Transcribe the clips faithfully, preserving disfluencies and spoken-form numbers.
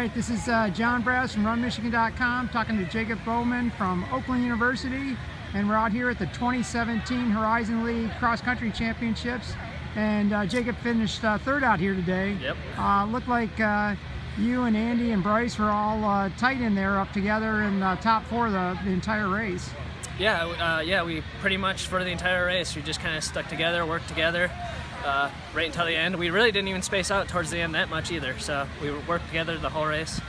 right, this is uh, John Braz from Run Michigan dot com talking to Jacob Bowman from Oakland University, and we're out here at the twenty seventeen Horizon League Cross Country Championships. And uh, Jacob finished uh, third out here today. Yep. Uh, looked like uh, you and Andy and Bryce were all uh, tight in there, up together in uh, top four of the, the entire race. Yeah, uh, yeah, we pretty much for the entire race we just kind of stuck together, worked together. Uh, right until the end. We really didn't even space out towards the end that much either, so we worked together the whole race.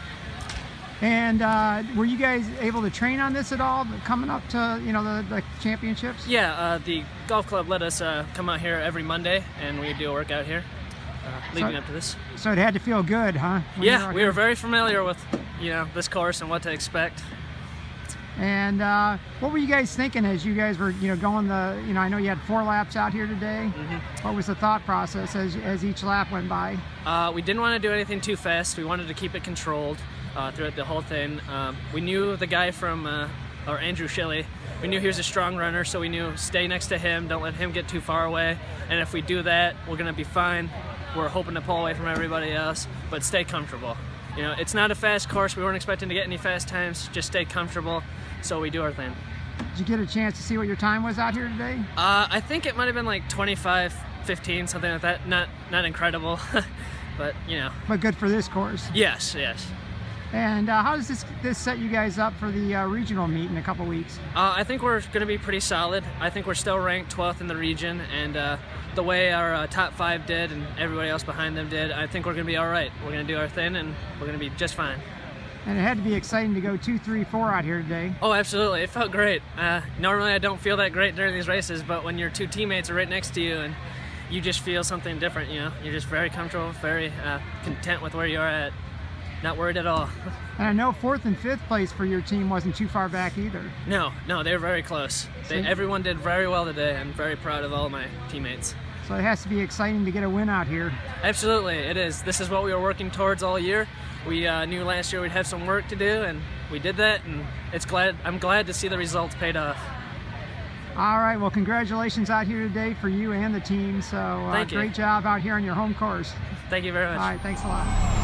And uh, were you guys able to train on this at all coming up to, you know, the, the championships? Yeah, uh, the golf club let us uh, come out here every Monday, and we do a workout here uh, leading so, up to this. So it had to feel good, huh? Yeah, we were here? Very familiar with, you know, this course and what to expect. And uh, what were you guys thinking as you guys were, you know, going the, you know, I know you had four laps out here today. Mm-hmm. What was the thought process as, as each lap went by? Uh, we didn't want to do anything too fast. We wanted to keep it controlled uh, throughout the whole thing. Um, we knew the guy from, uh, or Andrew Shelley, we knew he was a strong runner, so we knew stay next to him, don't let him get too far away. And if we do that, we're going to be fine. We're hoping to pull away from everybody else, but stay comfortable. You know, it's not a fast course. We weren't expecting to get any fast times. Just stay comfortable, so we do our thing. Did you get a chance to see what your time was out here today? Uh, I think it might have been like twenty-five fifteen, something like that. Not not incredible, but you know. But good for this course. Yes, yes. And uh, how does this this set you guys up for the uh, regional meet in a couple weeks? Uh, I think we're going to be pretty solid. I think we're still ranked twelfth in the region, and uh, the way our uh, top five did and everybody else behind them did, I think we're going to be all right. We're going to do our thing, and we're going to be just fine. And it had to be exciting to go two, three, four out here today. Oh, absolutely! It felt great. Uh, normally, I don't feel that great during these races, but when your two teammates are right next to you and you just feel something different, you know, you're just very comfortable, very uh, content with where you are at. Not worried at all. And I know fourth and fifth place for your team wasn't too far back either. No, no, they were very close. They, everyone did very well today. I'm very proud of all my teammates. So it has to be exciting to get a win out here. Absolutely, it is. This is what we were working towards all year. We uh, knew last year we'd have some work to do, and we did that. And it's glad. I'm glad to see the results paid off. All right, well, congratulations out here today for you and the team. So uh, great job out here on your home course. Thank you very much. All right, thanks a lot.